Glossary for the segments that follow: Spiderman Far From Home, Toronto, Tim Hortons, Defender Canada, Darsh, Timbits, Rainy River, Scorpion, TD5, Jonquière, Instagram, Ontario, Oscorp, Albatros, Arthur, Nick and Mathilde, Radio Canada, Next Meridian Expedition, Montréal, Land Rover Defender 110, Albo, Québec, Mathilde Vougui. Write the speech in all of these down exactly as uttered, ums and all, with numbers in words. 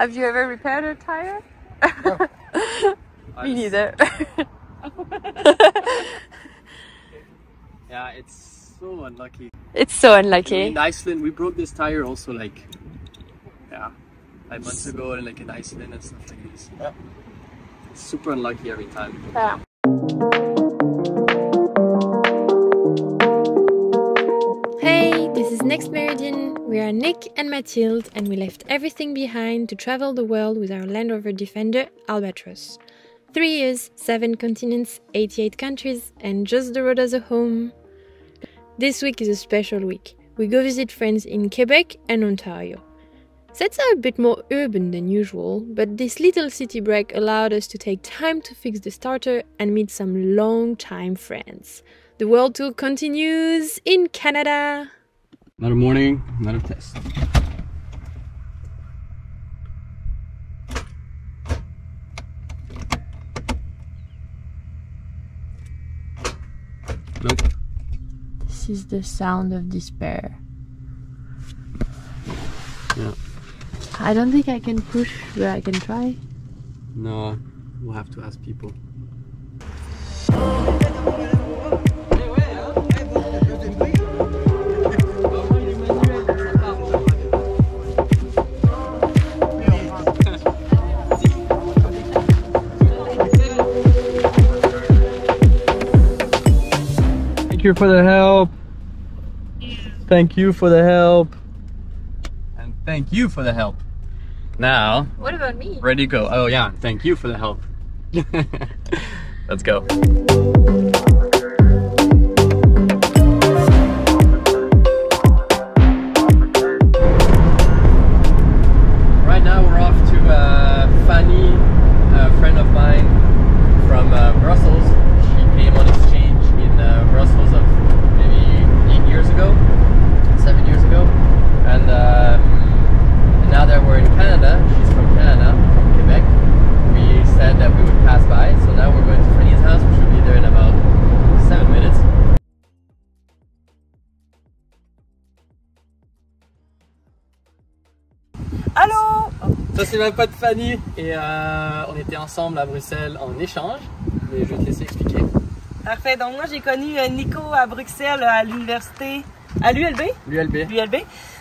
Have you ever repaired a tire? No. Me neither. Yeah, it's so unlucky. It's so unlucky. In Iceland, we broke this tire also like, yeah, like months ago, and like in Iceland and stuff like this. Yeah. It's super unlucky every time. Yeah. Hey, this is Next Meridian. We are Nick and Mathilde, and we left everything behind to travel the world with our Land Rover Defender Albatros. Three years, seven continents, eighty-eight countries, and just the road as a home. This week is a special week. We go visit friends in Quebec and Ontario. Sets are a bit more urban than usual, but this little city break allowed us to take time to fix the starter and meet some long-time friends. The world tour continues in Canada! Another morning, another test. Nope. This is the sound of despair. Yeah. I don't think I can push, but I can try. No, we'll have to ask people. Thank you for the help. Thank you for the help. Thank you for the help. Now, what about me? Ready to go. Oh yeah, thank you for the help. Let's go. Right now we're off to uh, Fanny, a friend of mine from uh, Brussels. She came on exchange in uh, Brussels of maybe eight years ago, seven years ago. And uh, now that we're in Canada, she's from Canada, from Quebec, we said that we would pass by, so now we're going to Fanny's house, which will be there in about seven minutes. Allô! Ça c'est ma pote Fanny, et euh, on était ensemble à Bruxelles en échange, mais je vais te laisser expliquer. Parfait, donc moi j'ai connu Nico à Bruxelles, à l'université, à l'U L B. L'U L B. L'U L B.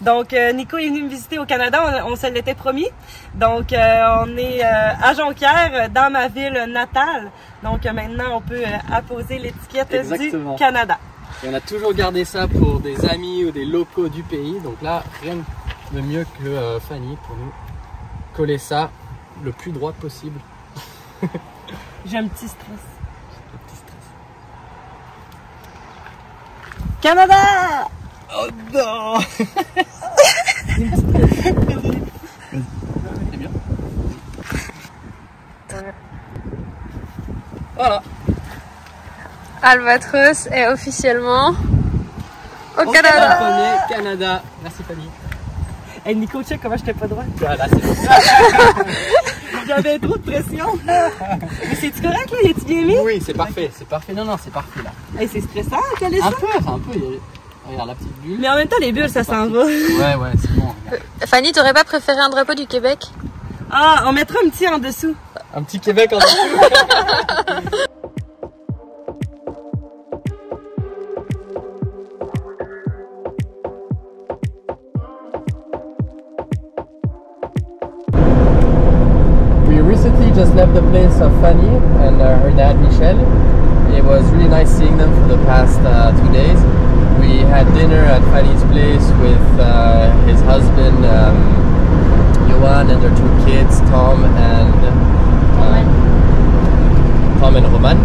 Donc, euh, Nico est venu me visiter au Canada, on, on se l'était promis. Donc, euh, on est euh, à Jonquière, dans ma ville natale. Donc, euh, maintenant, on peut euh, apposer l'étiquette du Canada. Et on a toujours gardé ça pour des amis ou des locaux du pays. Donc là, rien de mieux que euh, Fanny pour nous coller ça le plus droit possible. J'ai un petit stress. J'ai un petit stress. Canada! Oh non! C'est bien. Voilà. Albatros est officiellement au On Canada. Canada. Canada. Merci Fanny. Hey Nico, check comment je t'ai pas droit. Voilà, c'est bon. J'avais trop de pression. Mais c'est-tu correct là? Y'a-tu bien mis? Oui, c'est parfait. C'est parfait. Non, non, c'est parfait là. Hey, c'est stressant, quel est ça? Un peu, un peu. Y... Regarde la petite bulle. Mais en même temps, les bulles, ouais, ça s'en va. Ouais, ouais, c'est bon. Regarde. Fanny, t'aurais pas préféré un drapeau du Québec? Ah, on mettra un petit en dessous. Un petit Québec en dessous. We recently just left the place of Fanny and uh, her dad, Michel. It was really nice seeing them for the past uh, two days. We had dinner at Fanny's place with uh, his husband, um, Johan, and their two kids, Tom and uh, Tom and Roman.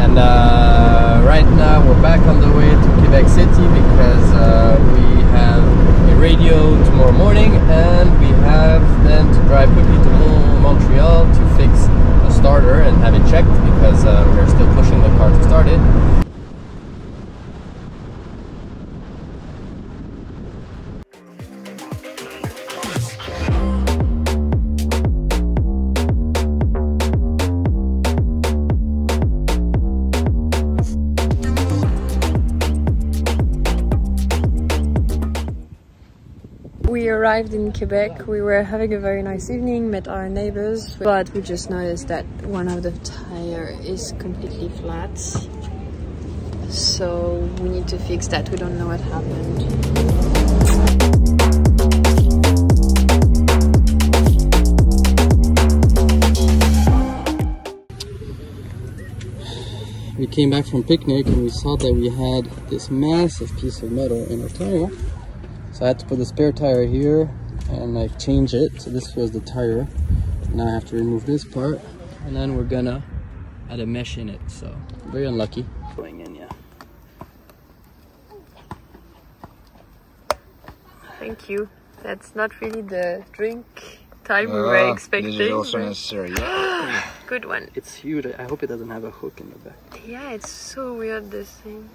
And uh, right now we're back on the way to Quebec City because uh, we have a radio tomorrow morning, and we have then to drive quickly to Montreal to fix the starter and have it checked because uh, we're still pushing the car to start it. We arrived in Quebec, we were having a very nice evening, met our neighbors, but we just noticed that one of the tires is completely flat, so we need to fix that. We don't know what happened. We came back from picnic and we saw that we had this massive piece of metal in our tire. So I had to put the spare tire here and like change it. So this was the tire. Now I have to remove this part and then we're gonna add a mesh in it. So very unlucky. Going in, yeah. Thank you. That's not really the drink time uh, we were expecting. This is also necessary, yeah. Good one. It's huge. I hope it doesn't have a hook in the back. Yeah, it's so weird, this thing.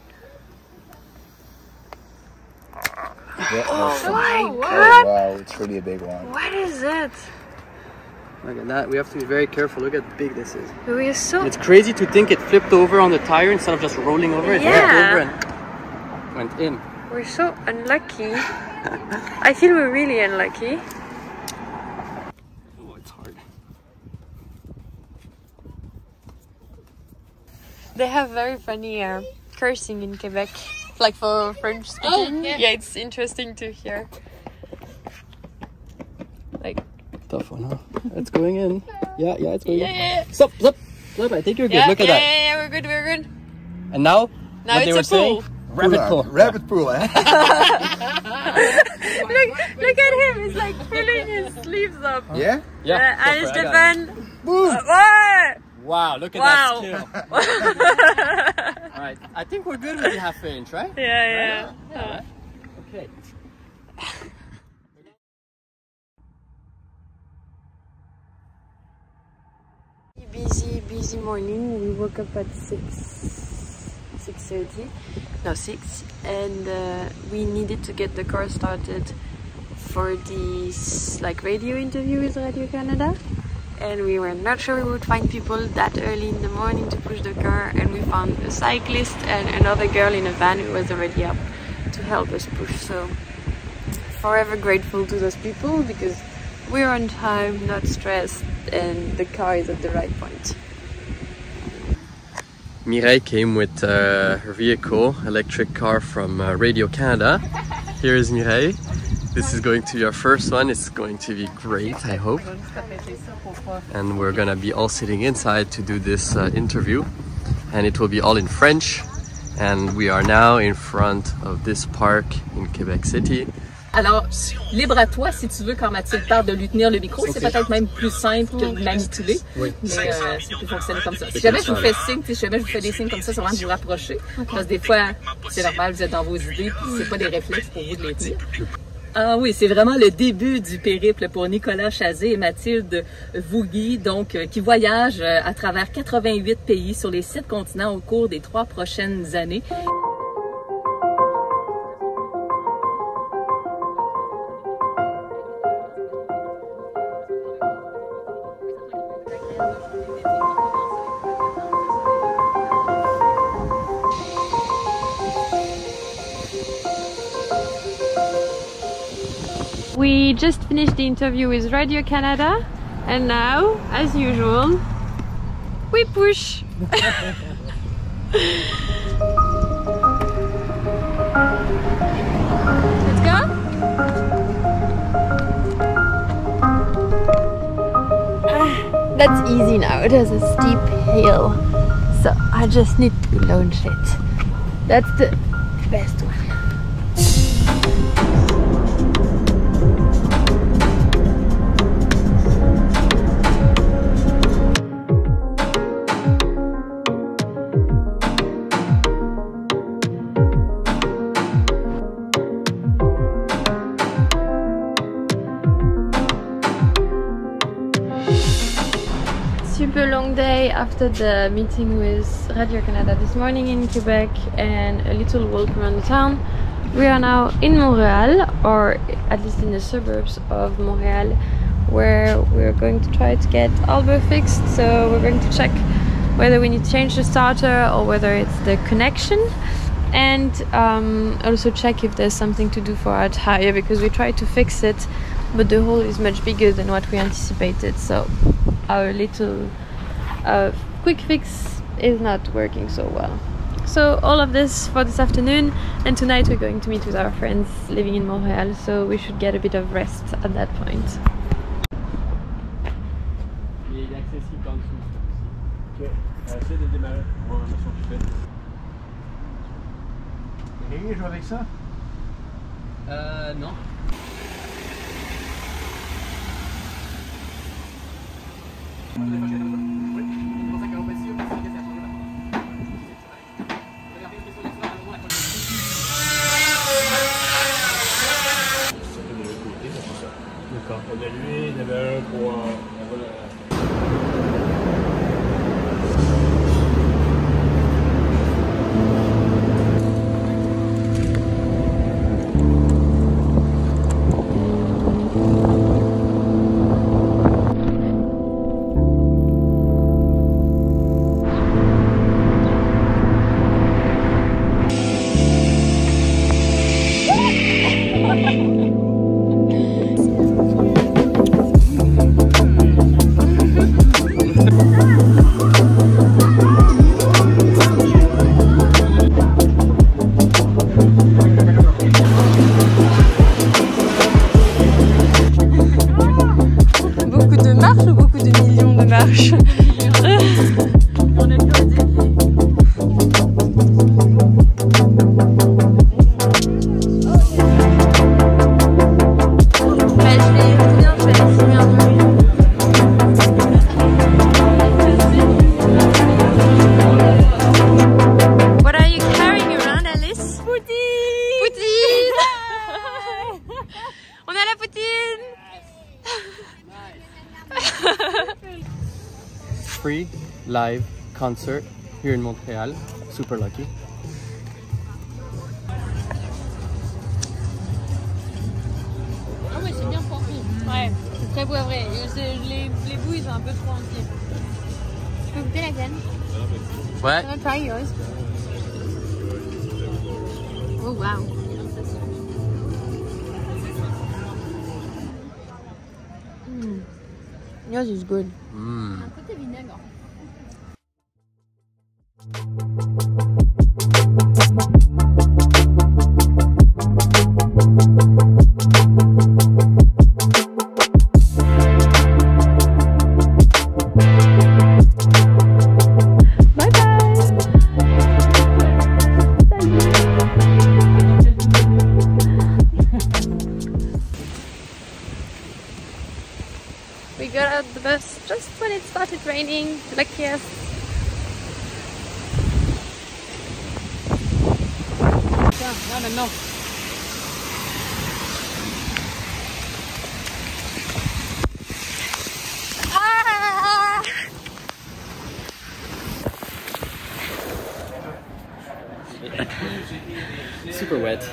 Yeah, oh my god! god. Oh, wow, it's really a big one. What is it? Look at that. We have to be very careful. Look how big this is. We are so... It's crazy to think it flipped over on the tire instead of just rolling over. It yeah. flipped over and went in. We're so unlucky. I feel we're really unlucky. They have very funny uh, cursing in Quebec, like for French speaking. Oh, yeah. yeah, it's interesting to hear. Like tough one, huh? It's going in. Yeah, yeah, it's going yeah, in. Yeah. Stop, stop, stop! I think you're good. Yeah, Look at yeah, that. Yeah, yeah, we're good, we're good. And now, now what it's they were a pool. saying. Rabbit pool. Rabbit pool, eh? look, look at him, he's like pulling his sleeves up. Yeah? Yeah. Uh, Alice Stefan. Boom! Uh, Wow, look at wow. that skill. All right, I think we're good with the half inch, right? Yeah, yeah. Right? yeah. yeah. Right. Okay. Busy, busy morning. We woke up at six, six thirty. No, six. And uh, we needed to get the car started for this like radio interview with Radio Canada. And we were not sure we would find people that early in the morning to push the car, and we found a cyclist and another girl in a van who was already up to help us push. So forever grateful to those people because we're on time, not stressed, and the car is at the right point. Mireille came with uh, her vehicle, electric car from uh, Radio Canada. Here is Mireille. This is going to be our first one. It's going to be great, I hope. And we're gonna be all sitting inside to do this uh, interview. And it will be all in French. And we are now in front of this park in Quebec City. Alors, libre à toi si tu veux quand Mathilde parle de lui tenir le micro. Okay. C'est peut-être même plus simple que de manipuler. Oui. Mais euh, ça peut fonctionner comme ça. Si jamais je vous fais signe, si jamais je vous fais des signes comme ça, c'est vraiment de vous rapprocher. Okay. Parce que des fois, c'est normal, vous êtes dans vos idées, puis c'est pas des réflexes pour vous de les dire. Ah oui, c'est vraiment le début du périple pour Nicolas Chazé et Mathilde Vougui, donc qui voyagent à travers quatre-vingt-huit pays sur les sept continents au cours des trois prochaines années. We just finished the interview with Radio Canada, and now, as usual, we push! Let's go! Ah, that's easy now, it has a steep hill, so I just need to launch it. That's the best one. Super long day after the meeting with Radio Canada this morning in Quebec and a little walk around the town. We are now in Montreal, or at least in the suburbs of Montreal, where we're going to try to get Albo fixed. So we're going to check whether we need to change the starter or whether it's the connection. and um, also check if there's something to do for our tire, because we tried to fix it, but the hole is much bigger than what we anticipated, so our little uh, quick fix is not working so well. So all of this for this afternoon, and tonight we're going to meet with our friends living in Montreal, so we should get a bit of rest at that point. Euh, non. D'accord. On a lui, il y avait un pour... Free live concert here in Montreal. Super lucky. Ah ouais, c'est bien porté. Ouais, c'est très poivré. Les, les bouts, ils sont un peu trop entiers. Tu peux goûter la mienne? Ouais. I'm gonna try yours. Oh wow. Mm. Yours is good. Mm. Raining, lucky us. Tiens, là maintenant. Ah! Super wet.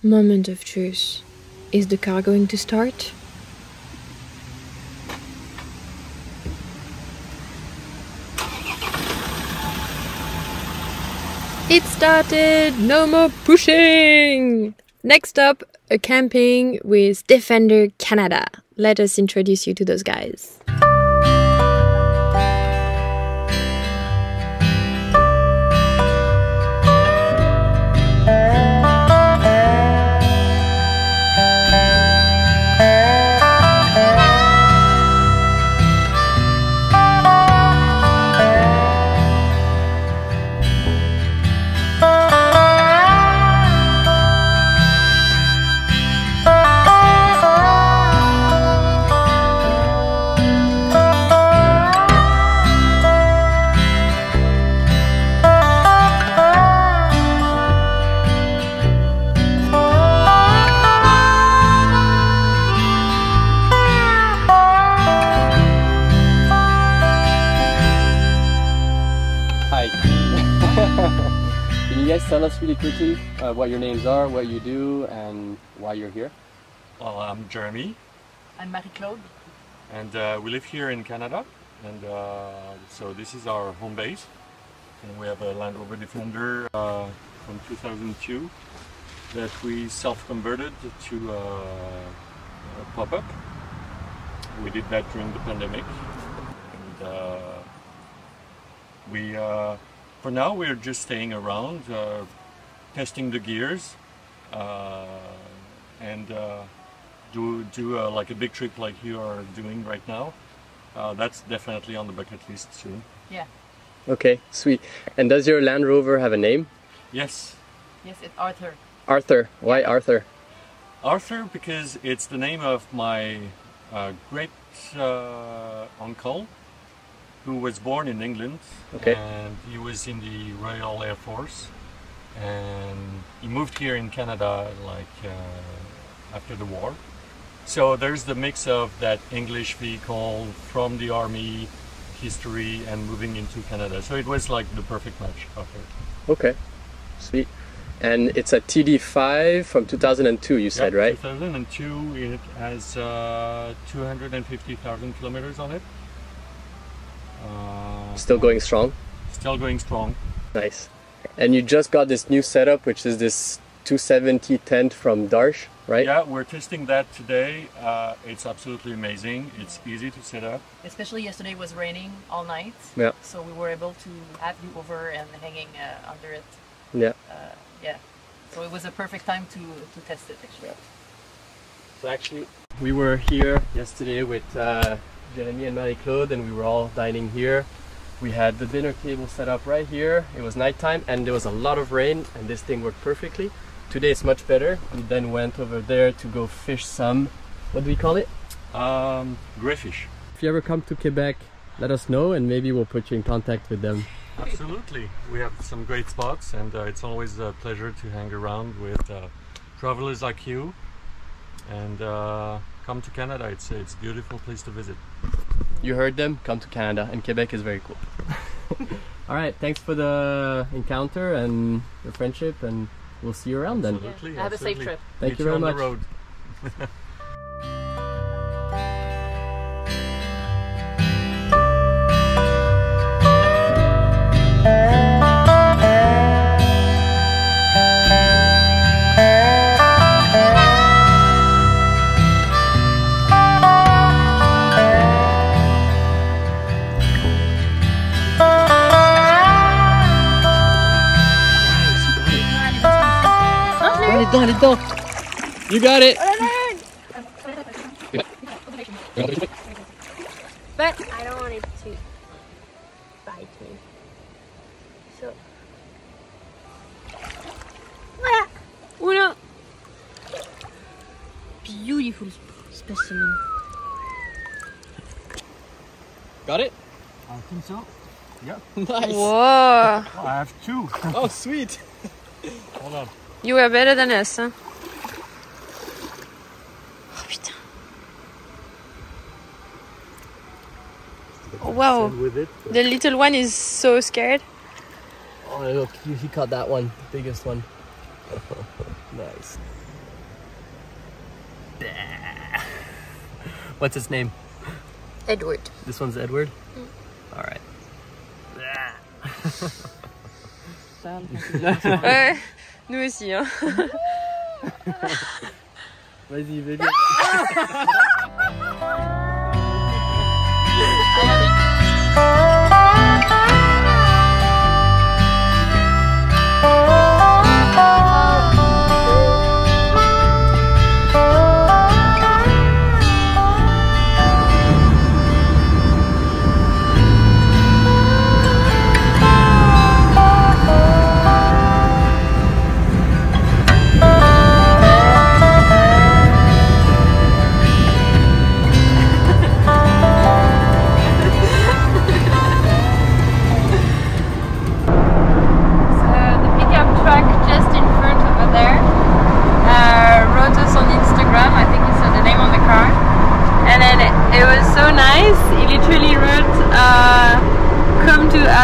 Moment of truth. Is the car going to start? It started! No more pushing! Next up, a camping with Defender Canada. Let us introduce you to those guys. you guys tell us really quickly uh, what your names are, what you do, and why you're here? Well, I'm Jeremy. I'm Marie-Claude. And uh, we live here in Canada, and uh, so this is our home base. And we have a Land Rover Defender uh, from two thousand two that we self-converted to uh, a pop-up. We did that during the pandemic. And, uh, we, uh, for now, we're just staying around, uh, testing the gears, uh, and uh, do do uh, like a big trip like you are doing right now. Uh, that's definitely on the bucket list soon. Yeah. Okay, sweet. And does your Land Rover have a name? Yes. Yes, it's Arthur. Arthur. Why Arthur? Arthur because it's the name of my uh, great uh, uncle, who was born in England. Okay. And he was in the Royal Air Force, and he moved here in Canada like uh, after the war. So there's the mix of that English vehicle from the army history and moving into Canada. So it was like the perfect match after. Okay, sweet. And it's a T D five from two thousand two, you said, yep, right? two thousand two, it has uh, two hundred fifty thousand kilometers on it. Uh, still going strong? Still going strong. Nice. And you just got this new setup, which is this two seventy tent from Darsh, right? Yeah, we're testing that today. Uh, it's absolutely amazing. It's easy to set up. Especially yesterday was raining all night. Yeah. So we were able to have you over and hanging uh, under it. Yeah. Uh, yeah. So it was a perfect time to, to test it, actually. Yeah. So actually, we were here yesterday with uh, Jeremy and Marie-Claude, and we were all dining here. We had the dinner table set up right here. It was nighttime and there was a lot of rain, and this thing worked perfectly. Today it's much better. We then went over there to go fish some, what do we call it? Um, greyfish. If you ever come to Quebec, let us know and maybe we'll put you in contact with them. Absolutely. We have some great spots, and uh, it's always a pleasure to hang around with uh, travelers like you. And uh, come to Canada, it's, it's a beautiful place to visit. You heard them, come to Canada, and Quebec is very cool. Alright, thanks for the encounter and your friendship, and we'll see you around absolutely, then. Absolutely. Have a safe trip. Thank it's you very on much. The road. Let it go. You got it. But I don't want it to bite me. So. Voilà. Uno. Beautiful specimen. Got it? I think so. Yeah. Nice. Whoa. I have two. Oh, sweet. Hold on. You were better than us, huh? Oh, putain. Oh, wow. It, the little one is so scared. Oh, look, he, he caught that one, the biggest one. Nice. What's its name? Edward. This one's Edward? Mm. All right. Nous aussi, hein. Vas-y, vas-y.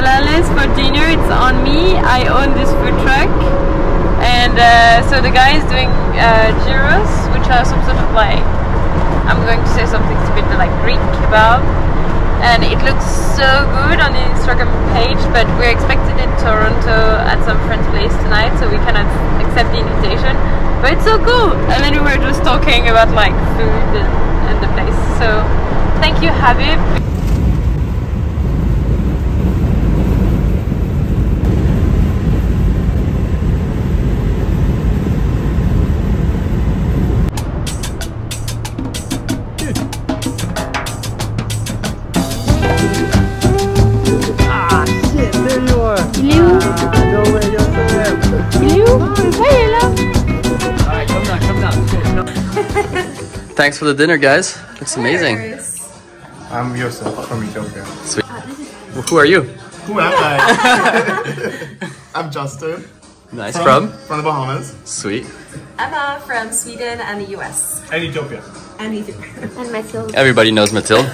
alalas for dinner. It's on me. I own this food truck, and uh, so the guy is doing uh, gyros, which are some sort of like, I'm going to say something stupid, but like Greek kebab, and it looks so good on the Instagram page. But we're expected in Toronto at some friend's place tonight, so we cannot accept the invitation. But it's so cool. And then we were just talking about like food and, and the place. So thank you, Habib. Thanks for the dinner, guys. Looks amazing. I'm Yosef from Ethiopia. Sweet. Well, who are you? Who am I? I'm Justin. Nice. From? From? From the Bahamas. Sweet. Emma from Sweden and the U S. And Ethiopia. And Ethiopia. And Mathilde. Everybody knows Mathilde.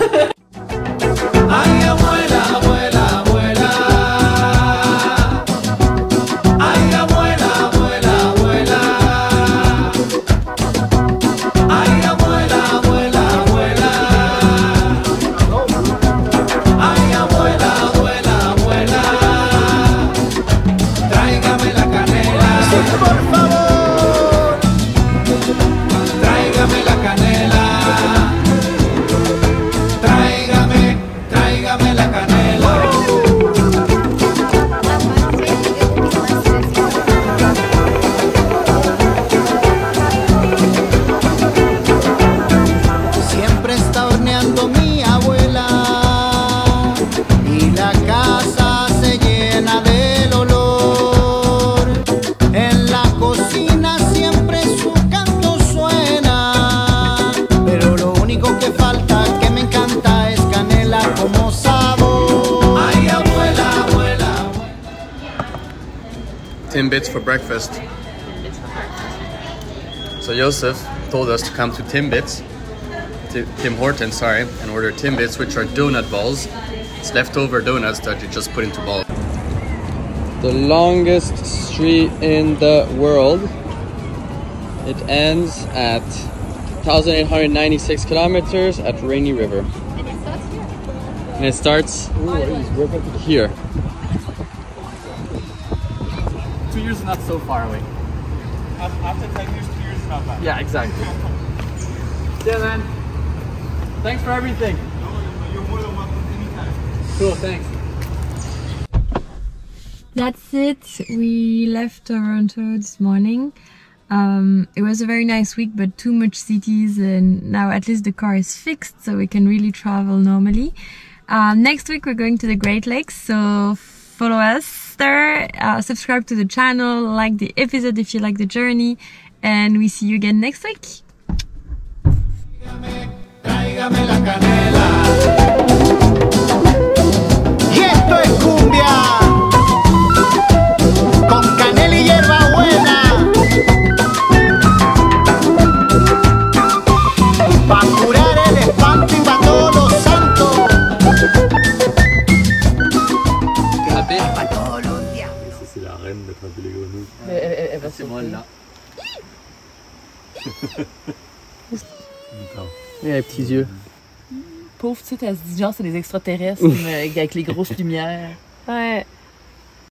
Timbits for breakfast. So Joseph told us to come to Timbits, Tim Hortons, sorry, and order Timbits, which are donut balls. It's leftover donuts that you just put into balls. The longest street in the world. It ends at one thousand eight hundred ninety-six kilometers at Rainy River. And it starts here. And it starts Ooh, here. Two years is not so far away. After ten years, two years is not bad. Yeah, exactly. Yeah, man. Thanks for everything. No, you're more than welcome anytime. Cool, thanks. That's it. We left Toronto this morning. Um, it was a very nice week, but too much cities, and now at least the car is fixed, so we can really travel normally. Um, next week we're going to the Great Lakes, so follow us there, uh, subscribe to the channel, like the episode if you like the journey, and we see you again next week. Et les petits yeux. Pauvre, tu sais, elle se dit genre c'est des extraterrestres avec les grosses lumières. Ouais.